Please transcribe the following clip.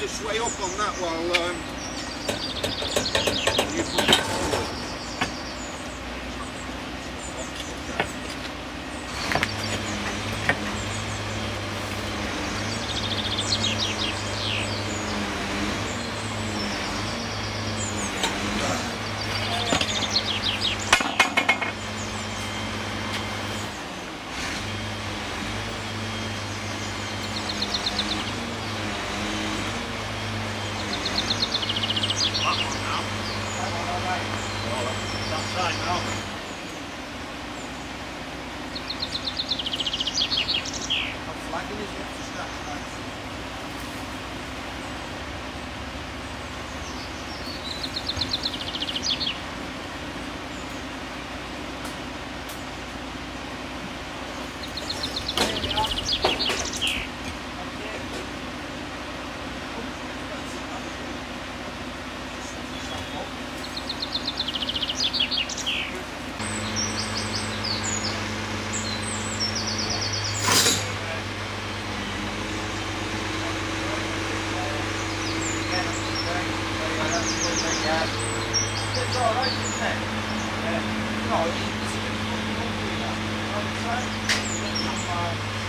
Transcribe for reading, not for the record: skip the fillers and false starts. Just way up on that while you push it forward. No, it's a good one. You don't do that.